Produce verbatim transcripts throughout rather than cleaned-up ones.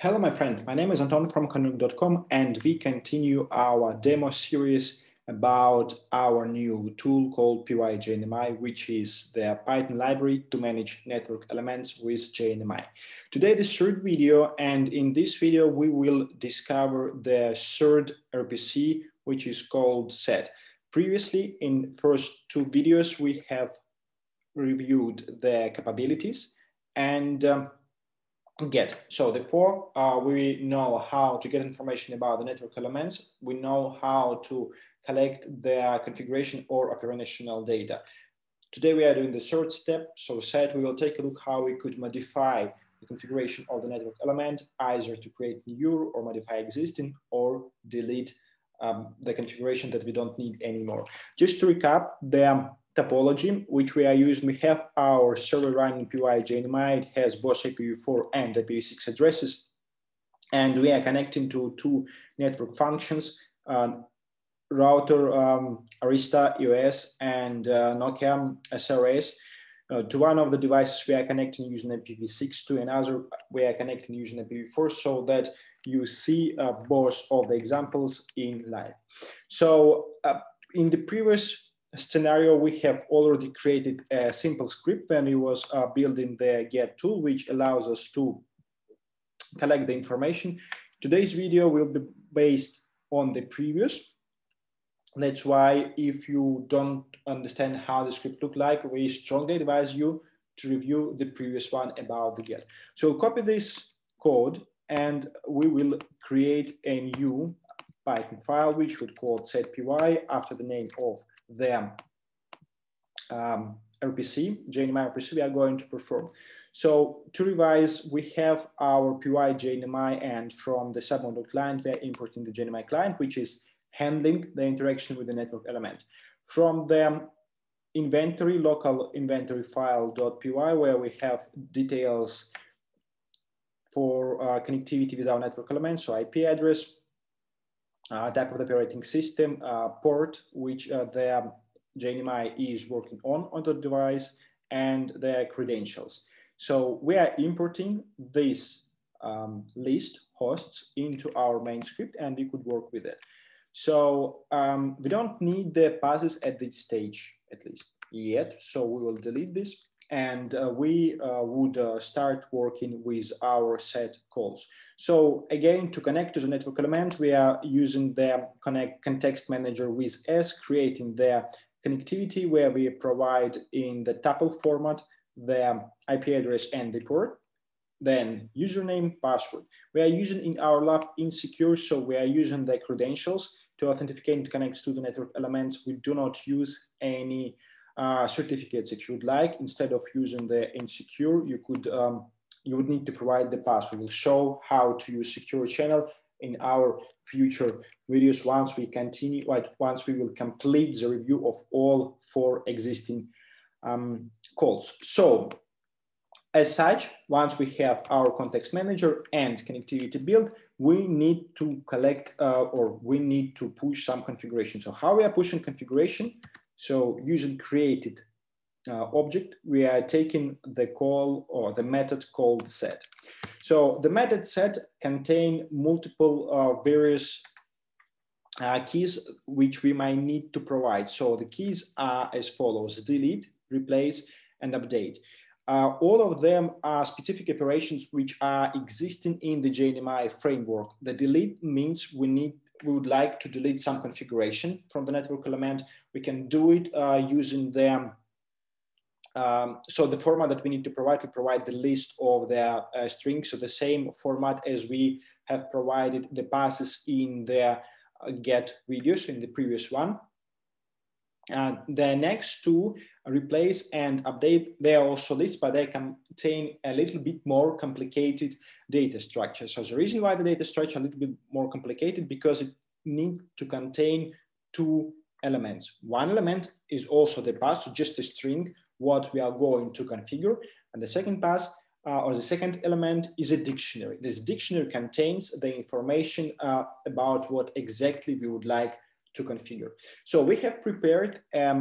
Hello, my friend. My name is Anton from karneliuk dot com, and we continue our demo series about our new tool called gNMI, which is the Python library to manage network elements with gNMI. Today, the third video, and in this video, we will discover the third R P C, which is called set. Previously, in first two videos, we have reviewed the capabilities and um, get. So therefore, uh, we know how to get information about the network elements. We know how to collect their configuration or operational data. Today we are doing the third step. So set, we will take a look how we could modify the configuration of the network element, either to create new or modify existing or delete um, the configuration that we don't need anymore. Just to recap, the topology which we are using, we have our server running gNMI. It has both I P v four and I P v six addresses, and we are connecting to two network functions, uh, router um, Arista E O S and uh, Nokia S R S. Uh, to one of the devices we are connecting using I P v six, to another we are connecting using I P v four, so that you see uh, both of the examples in live. So uh, in the previous scenario, we have already created a simple script when it was uh, building the get tool, which allows us to collect the information. Today's video will be based on the previous. That's why if you don't understand how the script looked like, we strongly advise you to review the previous one about the get. So copy this code and we will create a new Python file, which would call setpy after the name of the um, R P C, gNMI R P C we are going to perform. So to revise, we have our py gNMI, and from the submodule client, we are importing the gNMI client, which is handling the interaction with the network element. From the inventory, local inventory file.py, where we have details for uh, connectivity with our network element, so I P address, Uh, type of the operating system, uh, port, which uh, the gNMI is working on on the device, and the credentials. So we are importing this um, list hosts into our main script, and we could work with it. So um, we don't need the passes at this stage, at least yet. So we will delete this, and uh, we uh, would uh, start working with our set calls. So again, to connect to the network element, we are using the connect context manager with S, creating the connectivity where we provide in the tuple format the I P address and the port, then username, password. We are using in our lab insecure, so we are using the credentials to authenticate and connect to the network elements. We do not use any Uh, certificates if you'd like. Instead of using the insecure, you could um, you would need to provide the password. We'll show how to use secure channel in our future videos once we continue, once we will complete the review of all four existing um, calls. So as such, once we have our context manager and connectivity built, we need to collect uh, or we need to push some configuration. So how we are pushing configuration? So using created uh, object, we are taking the call or the method called set. So the method set contain multiple uh, various uh, keys which we might need to provide. So the keys are as follows: delete, replace, and update. Uh, all of them are specific operations which are existing in the gNMI framework. The delete means we need we would like to delete some configuration from the network element. We can do it uh, using them. Um, so the format that we need to provide, we provide the list of the uh, strings, so the same format as we have provided the passes in the uh, get videos in the previous one. Uh, the next two, replace and update, they are also lists, but they contain a little bit more complicated data structure. So the reason why the data structure is a little bit more complicated, because it needs to contain two elements. One element is also the pass, so just a string, what we are going to configure. And the second pass uh, or the second element is a dictionary. This dictionary contains the information uh, about what exactly we would like to configure. So we have prepared um,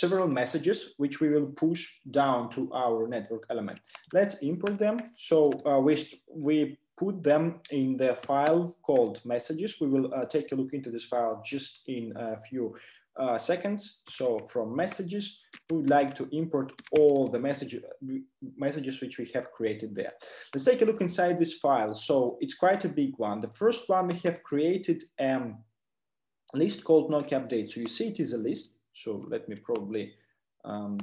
several messages which we will push down to our network element. Let's import them. So uh, we, we put them in the file called messages. We will uh, take a look into this file just in a few uh, seconds. So from messages, we would like to import all the message, messages which we have created there. Let's take a look inside this file. So it's quite a big one. The first one, we have created a list called Nokia update. So you see it is a list. So let me probably um,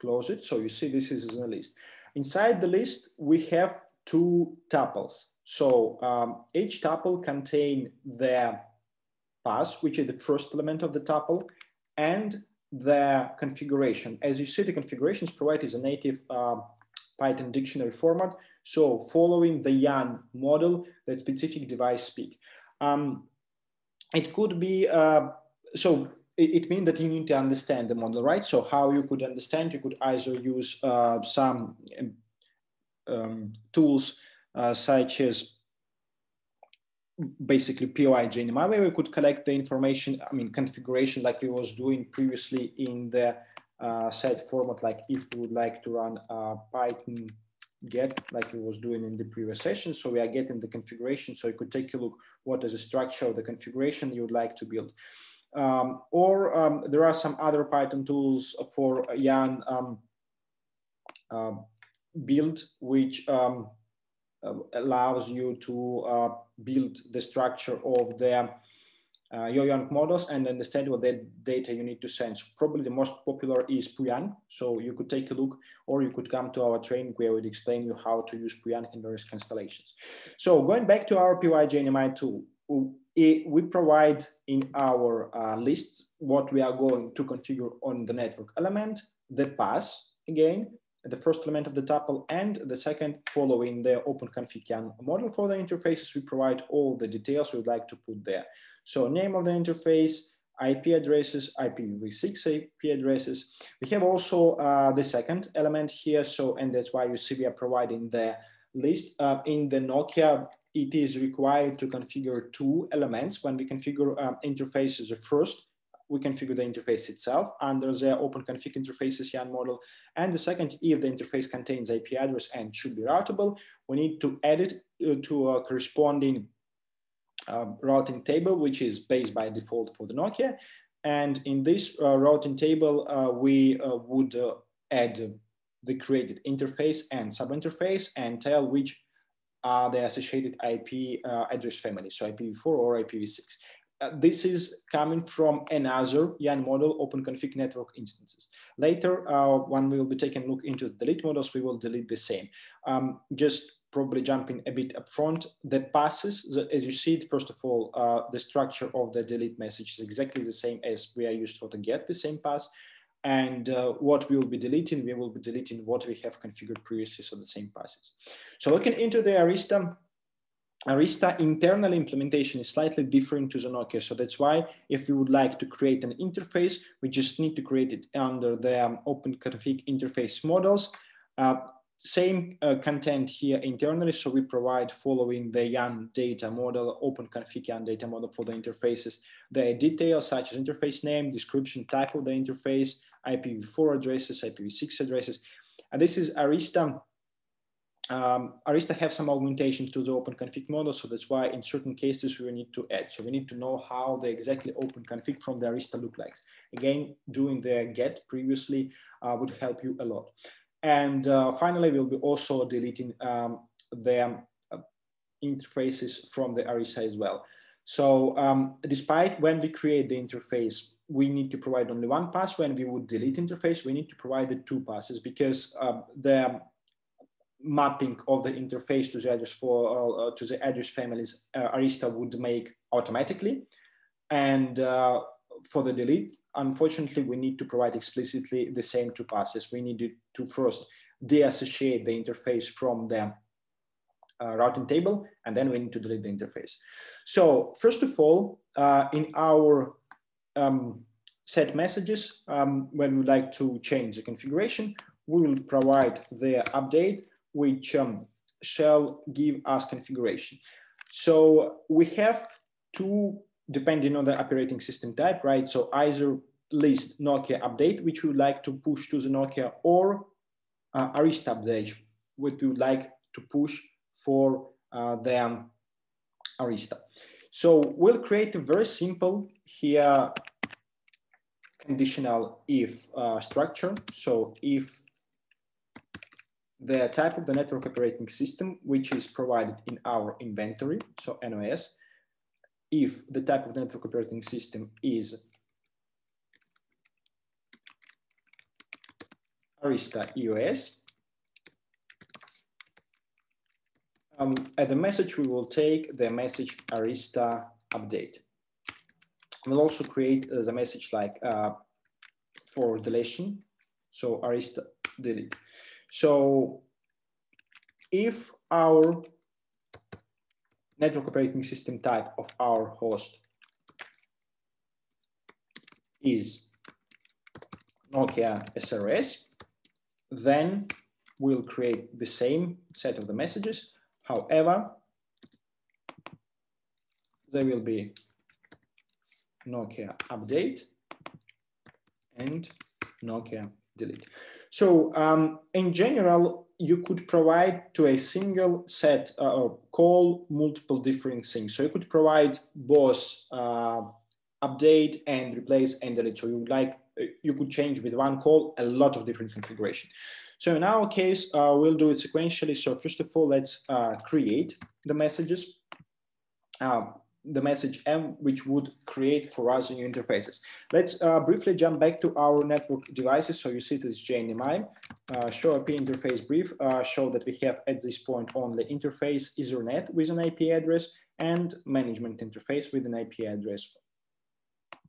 close it. So you see this is a list. Inside the list, we have two tuples. So um, each tuple contain the pass, which is the first element of the tuple, and the configuration. As you see, the configurations provided is a native uh, Python dictionary format. So following the YANG model that specific device speak. Um, it could be, uh, so it, it means that you need to understand the model, right? So how you could understand, you could either use uh, some um, tools uh, such as basically P O I gNMI, where we could collect the information, I mean, configuration like we was doing previously in the uh, set format, like if we would like to run a Python get like we was doing in the previous session. So we are getting the configuration. So you could take a look what is the structure of the configuration you would like to build. Um, or um, there are some other Python tools for YANG um, uh, build, which um, Uh, allows you to uh, build the structure of the uh, your YANG models and understand what the data you need to send. So probably the most popular is Puyang. So you could take a look, or you could come to our training where we'd explain you how to use Puyang in various constellations. So going back to our P Y gNMI tool, it, we provide in our uh, list what we are going to configure on the network element, the pass again, the first element of the tuple, and the second following the OpenConfig YANG model for the interfaces. We provide all the details we'd like to put there. So name of the interface, I P addresses, I P v six I P addresses. We have also uh, the second element here. So, and that's why you see we are providing the list. Uh, in the Nokia, it is required to configure two elements. When we configure um, interfaces, the first, we configure the interface itself under the OpenConfig interfaces YANG model. And the second, if the interface contains I P address and should be routable, we need to add it to a corresponding uh, routing table, which is based by default for the Nokia. And in this uh, routing table, uh, we uh, would uh, add the created interface and subinterface and tell which are the associated I P uh, address family, so I P v four or I P v six. Uh, this is coming from another YANG model, OpenConfig network instances. Later, uh, when we will be taking a look into the delete models, we will delete the same. Um, just probably jumping a bit upfront, the passes, the, as you see, first of all, uh, the structure of the delete message is exactly the same as we are used for the get, the same pass. And uh, what we will be deleting, we will be deleting what we have configured previously, so the same passes. So looking into the Arista, Arista internal implementation is slightly different to the Nokia. So that's why if we would like to create an interface, we just need to create it under the um, OpenConfig interface models. Uh, same uh, content here internally. So we provide following the YANG data model, OpenConfig YANG data model for the interfaces, the details such as interface name, description, type of the interface, I P v four addresses, I P v six addresses. And this is Arista. Um, Arista have some augmentation to the OpenConfig model, so that's why in certain cases we need to add. So we need to know how the exactly OpenConfig from the Arista look like. Again, doing the get previously uh, would help you a lot. And uh, finally, we'll be also deleting um, the uh, interfaces from the Arista as well. So um, despite when we create the interface, we need to provide only one pass. When we would delete interface, we need to provide the two passes because uh, the mapping of the interface to the address for uh, to the address families uh, Arista would make automatically, and uh, for the delete, unfortunately, we need to provide explicitly the same two passes. We need to first deassociate the interface from the uh, routing table, and then we need to delete the interface. So first of all, uh, in our um, set messages, um, when we like to change the configuration, we will provide the update, which um, shall give us configuration. So we have two, depending on the operating system type, right? So either list Nokia update, which we would like to push to the Nokia, or uh, Arista update, which we would like to push for uh, the Arista. So we'll create a very simple here conditional if uh, structure. So if the type of the network operating system, which is provided in our inventory, so N O S, if the type of the network operating system is Arista E O S. Um, at the message, we will take the message Arista update. We'll also create uh, the message like uh, for deletion. So Arista delete. So if our network operating system type of our host is Nokia S R S, then we'll create the same set of the messages. However, there will be Nokia update and Nokia delete. So um, in general, you could provide to a single set uh, or call multiple different things. So you could provide both uh, update and replace and delete. So you would like, you could change with one call a lot of different configuration. So in our case, uh, we'll do it sequentially. So first of all, let's uh, create the messages, uh, the message M, which would create for us new interfaces. Let's uh, briefly jump back to our network devices. So you see this J N M I, uh, show I P interface brief, uh, show that we have at this point only interface Ethernet with an I P address and management interface with an I P address.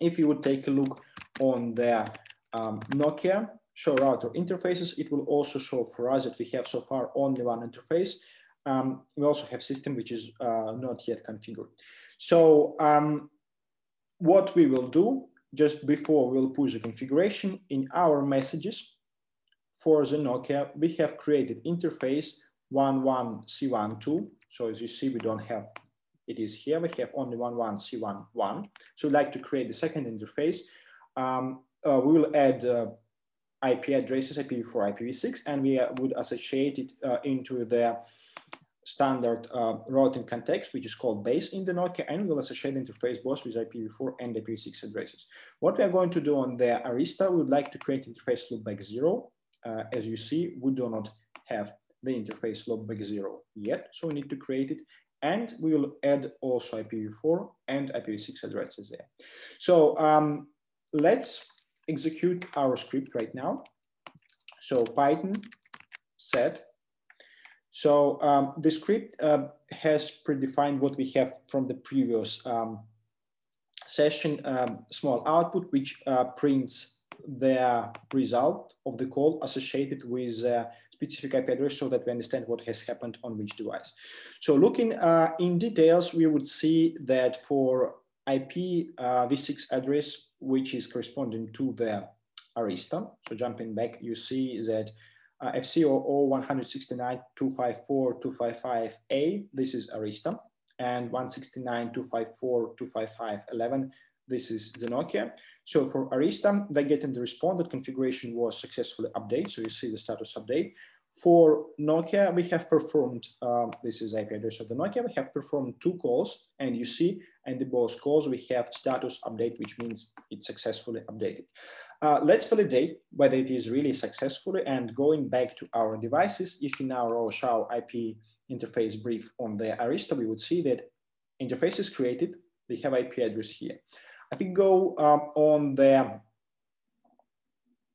If you would take a look on the um, Nokia show router interfaces, it will also show for us that we have so far only one interface. Um, we also have system which is uh, not yet configured. So um, what we will do just before we'll push the configuration in our messages for the Nokia, we have created interface one one C one two. So as you see, we don't have it is here. We have only one one C one one. So we'd like to create the second interface. Um, uh, we will add uh, I P addresses, I P v four, I P v six, and we uh, would associate it uh, into the standard uh, routing context, which is called base in the Nokia, and we'll associate the interface both with I P v four and I P v six addresses. What we are going to do on the Arista, we would like to create interface loopback zero. Uh, as you see, we do not have the interface loopback zero yet, so we need to create it. And we will add also I P v four and I P v six addresses there. So um, let's execute our script right now. So Python set. So um, the script uh, has predefined what we have from the previous um, session, um, small output, which uh, prints the result of the call associated with uh, specific I P address so that we understand what has happened on which device. So looking uh, in details, we would see that for I P v six address, which is corresponding to the Arista. So jumping back, you see that uh, F C zero zero one six nine dot two five four dot two five five A, this is Arista, and one six nine dot two five four dot two five five dot eleven, this is the Nokia. So for Arista, they get in the responded configuration was successfully updated. So you see the status update. For Nokia, we have performed, uh, this is I P address of the Nokia, we have performed two calls, and you see, and the both calls, we have status update, which means it's successfully updated. Uh, let's validate whether it is really successfully, and going back to our devices, if in our show I P interface brief on the Arista, we would see that interface is created, we have I P address here. I think go um, on the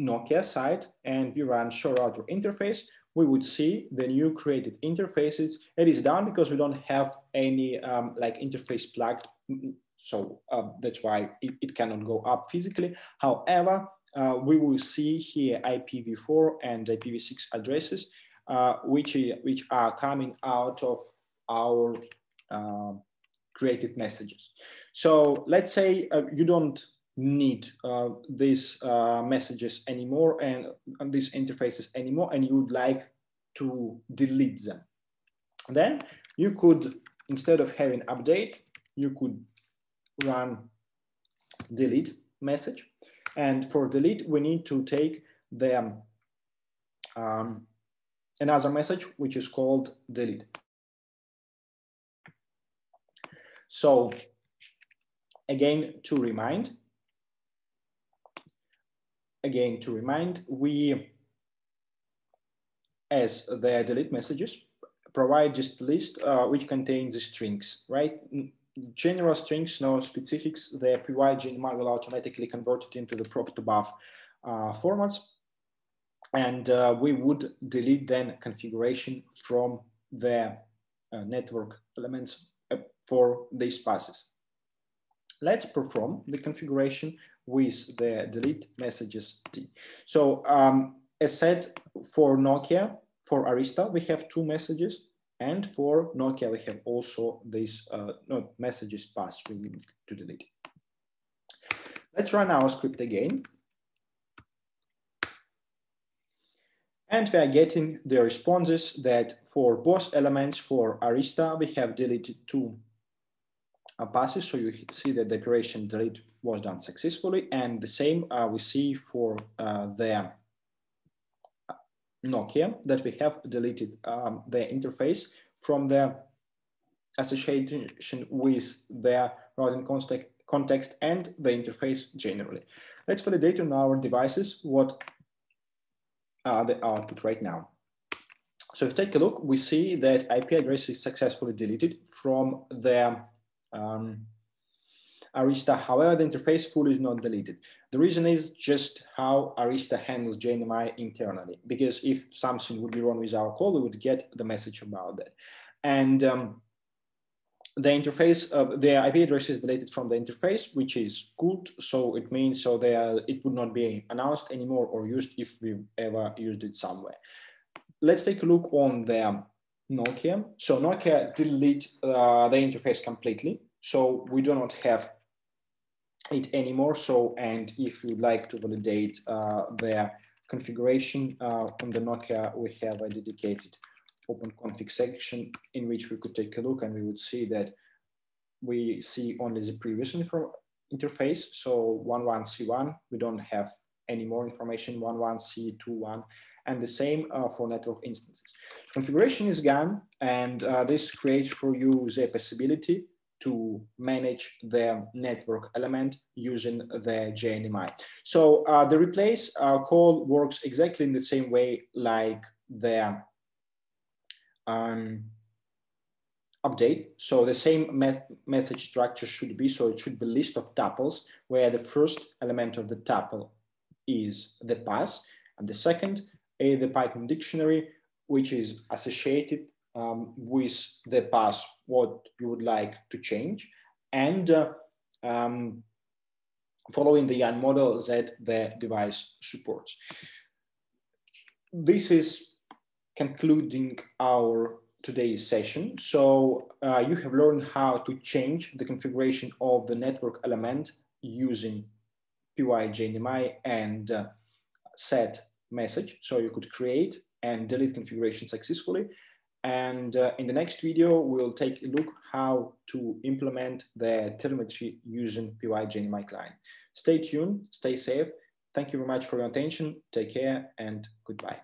Nokia side and we run show router interface, we would see the new created interfaces. It is down because we don't have any um, like interface plugged. So uh, that's why it, it cannot go up physically. However, uh, we will see here I P v four and I P v six addresses, uh, which, which are coming out of our uh, created messages. So let's say uh, you don't need uh, these uh, messages anymore and, and these interfaces anymore, and you would like to delete them. Then you could, instead of having update, you could run delete message. And for delete, we need to take the um, another message, which is called delete. So again, to remind, again, to remind, we, as the delete messages, provide just list uh, which contains the strings, right? General strings, no specifics. The P Y G N M I will automatically convert it into the prop to buff uh, formats. And uh, we would delete then configuration from the uh, network elements uh, for these passes. Let's perform the configuration with the delete messages T. So um, as said, for Nokia, for Arista, we have two messages, and for Nokia, we have also these uh, no, messages pass we need to delete. Let's run our script again. And we are getting the responses that for both elements, for Arista, we have deleted two uh, passes. So you see the declaration delete was done successfully. And the same uh, we see for uh, the Nokia, that we have deleted um, the interface from the association with the routing context and the interface generally. Let's validate on our devices what Uh, the output right now. So if you take a look, we see that I P address is successfully deleted from the um, Arista. However, the interface pool is not deleted. The reason is just how Arista handles J N M I internally, because if something would be wrong with our call, we would get the message about that. And um, the interface, uh, the I P address is deleted from the interface, which is good. So it means so they are, it would not be announced anymore or used if we ever used it somewhere. Let's take a look on the Nokia. So Nokia delete uh, the interface completely. So we do not have it anymore. So, and if you'd like to validate uh, the configuration uh, on the Nokia, we have a dedicated OpenConfig section in which we could take a look, and we would see that we see only the previous interface. So one one C one, we don't have any more information, one one C two one, and the same uh, for network instances. Configuration is gone, and uh, this creates for you the possibility to manage the network element using the J N M I. So uh, the replace uh, call works exactly in the same way like the Um, update. So the same me message structure should be, so it should be list of tuples where the first element of the tuple is the pass, and the second is the Python dictionary, which is associated um, with the pass, what you would like to change, and uh, um, following the YANG model that the device supports. This is concluding our today's session. So uh, you have learned how to change the configuration of the network element using P Y G N M I and uh, set message. So you could create and delete configuration successfully. And uh, in the next video, we'll take a look how to implement the telemetry using P Y G N M I client. Stay tuned, stay safe. Thank you very much for your attention. Take care and goodbye.